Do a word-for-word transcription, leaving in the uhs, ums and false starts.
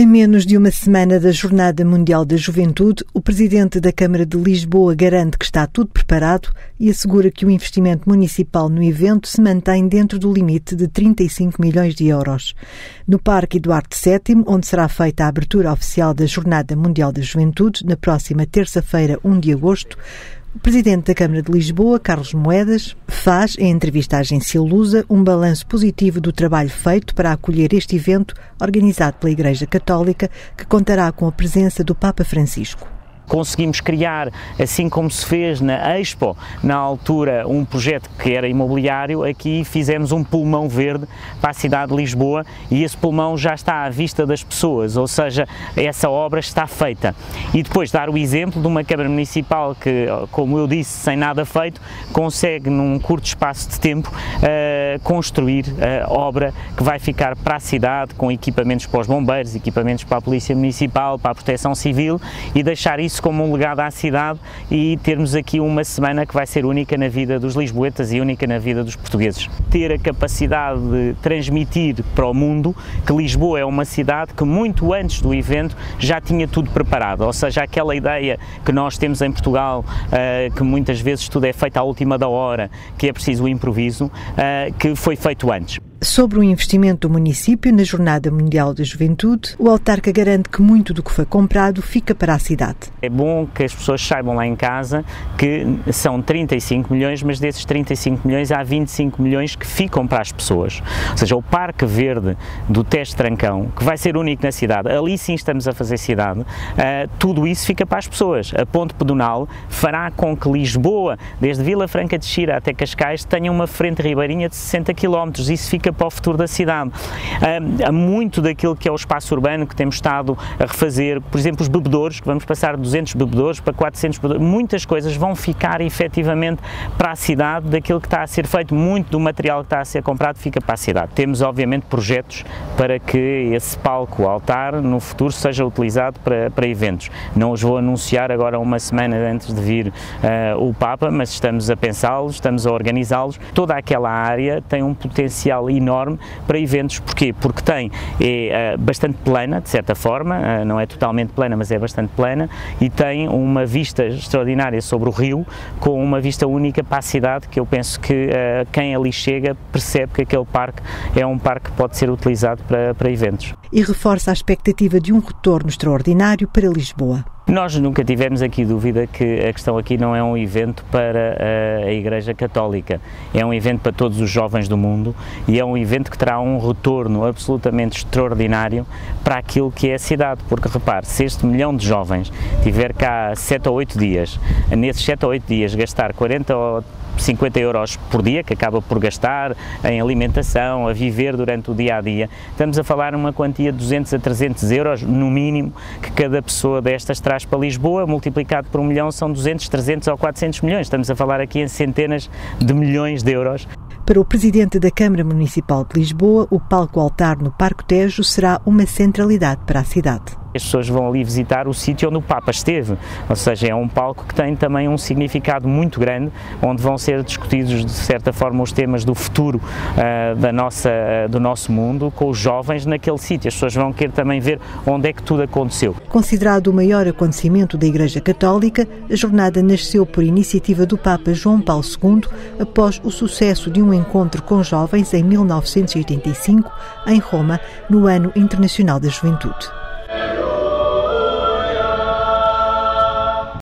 A menos de uma semana da Jornada Mundial da Juventude, o presidente da Câmara de Lisboa garante que está tudo preparado e assegura que o investimento municipal no evento se mantém dentro do limite de trinta e cinco milhões de euros. No Parque Eduardo sétimo, onde será feita a abertura oficial da Jornada Mundial da Juventude, na próxima terça-feira, primeiro de agosto, o presidente da Câmara de Lisboa, Carlos Moedas, faz, em entrevista à Agência Lusa, um balanço positivo do trabalho feito para acolher este evento organizado pela Igreja Católica, que contará com a presença do Papa Francisco. Conseguimos criar, assim como se fez na Expo, na altura, um projeto que era imobiliário. Aqui fizemos um pulmão verde para a cidade de Lisboa e esse pulmão já está à vista das pessoas, ou seja, essa obra está feita. E depois dar o exemplo de uma Câmara Municipal que, como eu disse, sem nada feito, consegue num curto espaço de tempo uh, construir a obra que vai ficar para a cidade, com equipamentos para os bombeiros, equipamentos para a Polícia Municipal, para a Proteção Civil, e deixar isso como um legado à cidade e termos aqui uma semana que vai ser única na vida dos lisboetas e única na vida dos portugueses. Ter a capacidade de transmitir para o mundo que Lisboa é uma cidade que muito antes do evento já tinha tudo preparado, ou seja, aquela ideia que nós temos em Portugal, que muitas vezes tudo é feito à última da hora, que é preciso o improviso, que foi feito antes. Sobre o investimento do município na Jornada Mundial da Juventude, o autarca garante que muito do que foi comprado fica para a cidade. É bom que as pessoas saibam lá em casa que são trinta e cinco milhões, mas desses trinta e cinco milhões há vinte e cinco milhões que ficam para as pessoas. Ou seja, o Parque Verde do Tejo Trancão, que vai ser único na cidade, ali sim estamos a fazer cidade, uh, tudo isso fica para as pessoas. A Ponte Pedonal fará com que Lisboa, desde Vila Franca de Xira até Cascais, tenha uma frente ribeirinha de sessenta quilómetros, isso fica para o futuro da cidade. Há muito daquilo que é o espaço urbano que temos estado a refazer, por exemplo, os bebedouros, que vamos passar de duzentos bebedouros para quatrocentos bebedouros, muitas coisas vão ficar efetivamente para a cidade, daquilo que está a ser feito, muito do material que está a ser comprado fica para a cidade. Temos, obviamente, projetos para que esse palco, o altar, no futuro seja utilizado para, para eventos. Não os vou anunciar agora uma semana antes de vir uh, o Papa, mas estamos a pensá-los, estamos a organizá-los. Toda aquela área tem um potencial enorme para eventos. Porquê? Porque tem, é uh, bastante plana, de certa forma, uh, não é totalmente plana, mas é bastante plana, e tem uma vista extraordinária sobre o rio, com uma vista única para a cidade, que eu penso que uh, quem ali chega percebe que aquele parque é um parque que pode ser utilizado para, para eventos. E reforça a expectativa de um retorno extraordinário para Lisboa. Nós nunca tivemos aqui dúvida que a questão aqui não é um evento para a Igreja Católica, é um evento para todos os jovens do mundo e é um evento que terá um retorno absolutamente extraordinário para aquilo que é a cidade, porque repare, se este milhão de jovens tiver cá sete ou oito dias, nesses sete ou oito dias gastar quarenta ou cinquenta euros por dia, que acaba por gastar em alimentação, a viver durante o dia-a-dia, estamos a falar numa quantia de duzentos a trezentos euros, no mínimo, que cada pessoa destas traz para Lisboa, multiplicado por um milhão são duzentos, trezentos ou quatrocentos milhões, estamos a falar aqui em centenas de milhões de euros. Para o presidente da Câmara Municipal de Lisboa, o palco-altar no Parque Tejo será uma centralidade para a cidade. As pessoas vão ali visitar o sítio onde o Papa esteve, ou seja, é um palco que tem também um significado muito grande, onde vão ser discutidos, de certa forma, os temas do futuro uh, da nossa, uh, do nosso mundo, com os jovens naquele sítio. As pessoas vão querer também ver onde é que tudo aconteceu. Considerado o maior acontecimento da Igreja Católica, a jornada nasceu por iniciativa do Papa João Paulo segundo, após o sucesso de um encontro com jovens em mil novecentos e oitenta e cinco, em Roma, no Ano Internacional da Juventude.